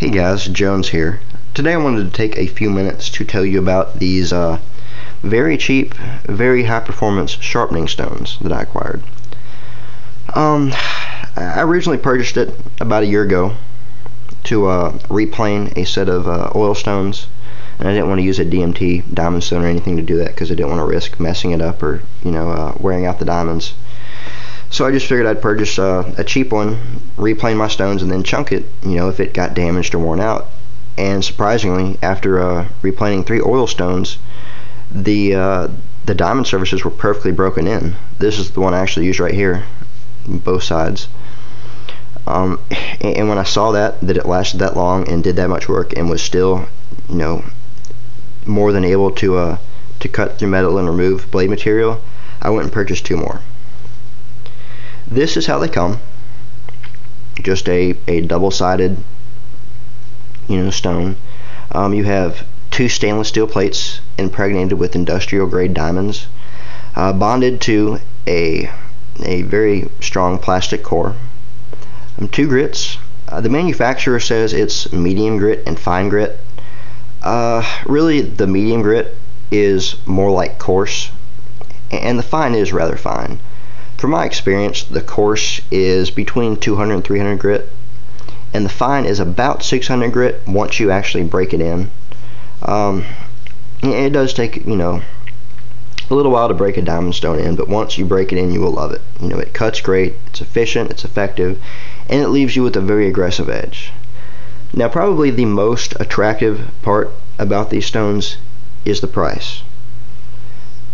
Hey guys, Jones here. Today I wanted to take a few minutes to tell you about these very cheap, very high performance sharpening stones that I acquired. I originally purchased it about a year ago to replane a set of oil stones, and I didn't want to use a DMT diamond stone or anything to do that because I didn't want to risk messing it up or wearing out the diamonds. So I just figured I'd purchase a cheap one, replane my stones, and then chunk it, if it got damaged or worn out. And surprisingly, after replaning 3 oil stones, the diamond surfaces were perfectly broken in. This is the one I actually used right here, both sides. And when I saw that it lasted that long and did that much work and was still, more than able to cut through metal and remove blade material, I went and purchased 2 more. This is how they come, just a double-sided stone. You have 2 stainless steel plates impregnated with industrial grade diamonds, bonded to a very strong plastic core. 2 grits. The manufacturer says it's medium grit and fine grit. Really, the medium grit is more like coarse, and the fine is rather fine. From my experience, the coarse is between 200 and 300 grit, and the fine is about 600 grit once you actually break it in. It does take, a little while to break a diamond stone in, but once you break it in, you will love it. It cuts great, it's efficient, it's effective, and it leaves you with a very aggressive edge. Now, probably the most attractive part about these stones is the price.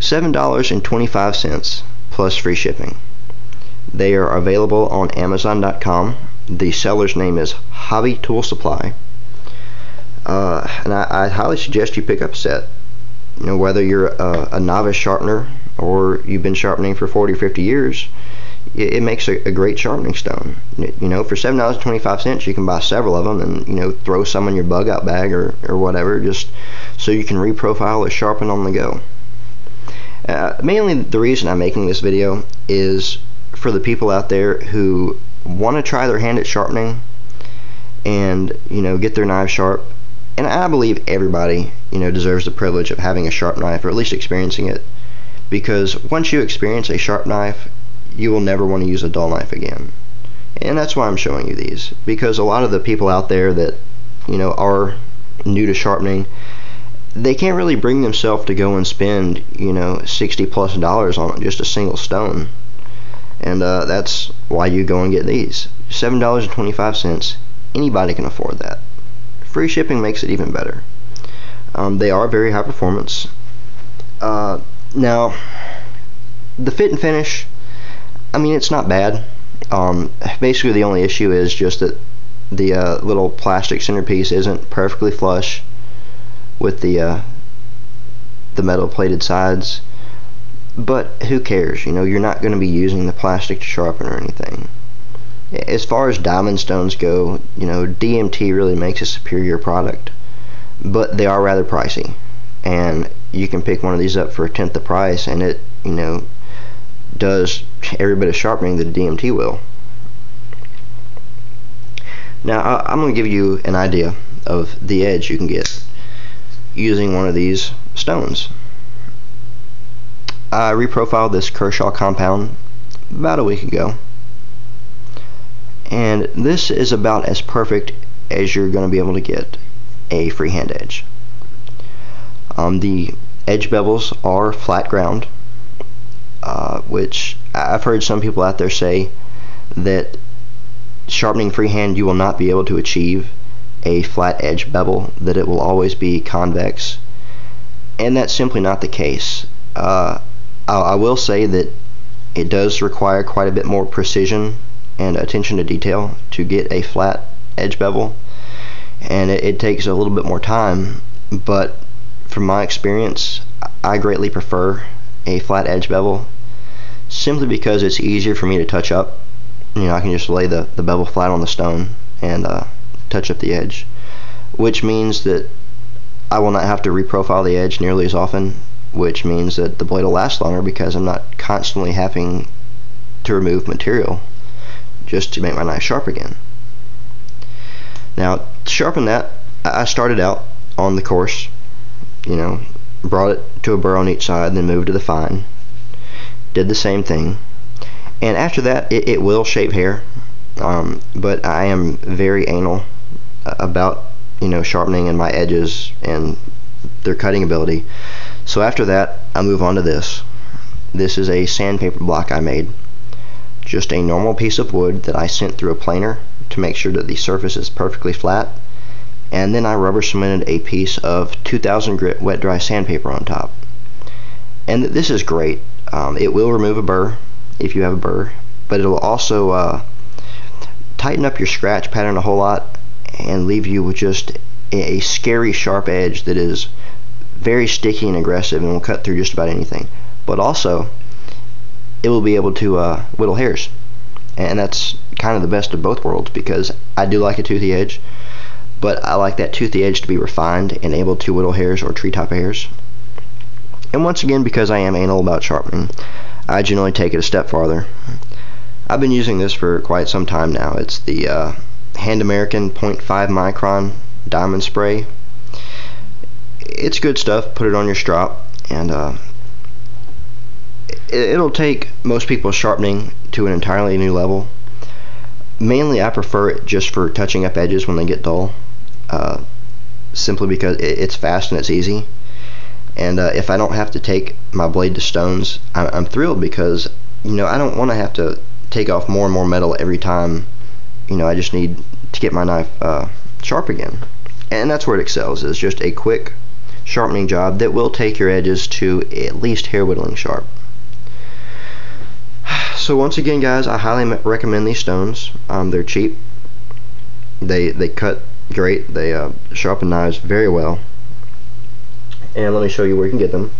$7.25. Plus free shipping. They are available on Amazon.com. The seller's name is Hobby Tool Supply, and I highly suggest you pick up a set. Whether you're a novice sharpener or you've been sharpening for 40 or 50 years, it makes a great sharpening stone. For $7.25, you can buy several of them and throw some in your bug out bag or whatever, just so you can reprofile or sharpen on the go. Mainly the reason I'm making this video is for the people out there who want to try their hand at sharpening and get their knife sharp. And I believe everybody deserves the privilege of having a sharp knife, or at least experiencing it, because once you experience a sharp knife, you will never want to use a dull knife again. And that's why I'm showing you these, because a lot of the people out there that are new to sharpening, they can't really bring themselves to go and spend $60+ on just a single stone, and that's why you go and get these. $7.25, anybody can afford that. Free shipping makes it even better. They are very high performance. Now, the fit and finish, it's not bad. Basically the only issue is just that the little plastic centerpiece isn't perfectly flush with the metal plated sides, but who cares? You're not going to be using the plastic to sharpen or anything. As far as diamond stones go, DMT really makes a superior product, but they are rather pricey, and you can pick one of these up for 1/10 the price, and it does every bit of sharpening that DMT will. Now I'm going to give you an idea of the edge you can get using one of these stones. I reprofiled this Kershaw compound about a week ago, and this is about as perfect as you're going to be able to get a freehand edge. The edge bevels are flat ground, which I've heard some people out there say that sharpening freehand, you will not be able to achieve a flat edge bevel, that it will always be convex, and that's simply not the case. I will say that it does require quite a bit more precision and attention to detail to get a flat edge bevel, and it takes a little bit more time, but from my experience, I greatly prefer a flat edge bevel simply because it's easier for me to touch up. I can just lay the bevel flat on the stone and touch up the edge, which means that I will not have to reprofile the edge nearly as often, which means that the blade will last longer because I'm not constantly having to remove material just to make my knife sharp again. Now, sharpen that, I started out on the course, you know, brought it to a burr on each side, then moved to the fine, did the same thing, and after that it will shape hair, but I am very anal about, you know, sharpening and my edges and their cutting ability. So after that I move on to this. This is a sandpaper block I made, just a normal piece of wood that I sent through a planer to make sure that the surface is perfectly flat, and then I rubber cemented a piece of 2000 grit wet dry sandpaper on top. And this is great. It will remove a burr if you have a burr, but it will also tighten up your scratch pattern a whole lot and leave you with just a scary sharp edge that is very sticky and aggressive and will cut through just about anything. But also it will be able to whittle hairs, and that's kind of the best of both worlds, because I do like a toothy edge, but I like that toothy edge to be refined and able to whittle hairs or treetop hairs. And once again, because I am anal about sharpening, I generally take it a step farther. I've been using this for quite some time now. It's the Hand American 0.5 micron diamond spray. It's good stuff. Put it on your strop, and it'll take most people's sharpening to an entirely new level. Mainly I prefer it just for touching up edges when they get dull, simply because it's fast and it's easy. And if I don't have to take my blade to stones, I'm thrilled, because, you know, I don't want to have to take off more and more metal every time. You know, I just need to get my knife sharp again. And that's where it excels, is just a quick sharpening job that will take your edges to at least hair whittling sharp. So once again, guys, I highly recommend these stones. They're cheap, they cut great, they sharpen knives very well. And let me show you where you can get them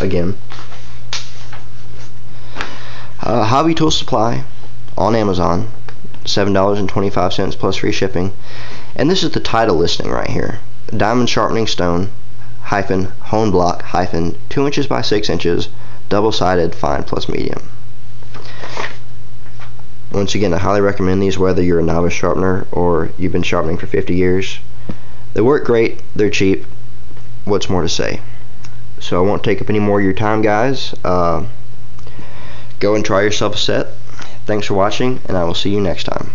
again. Hobby Tool Supply on Amazon, $7.25 plus free shipping. And this is the title listing right here: diamond sharpening stone - hone block - 2 inches by 6 inches, double-sided, fine plus medium. Once again, I highly recommend these, whether you're a novice sharpener or you've been sharpening for 50 years. They work great, they're cheap, what's more to say? So I won't take up any more of your time, guys. Go and try yourself a set. Thanks for watching, and I will see you next time.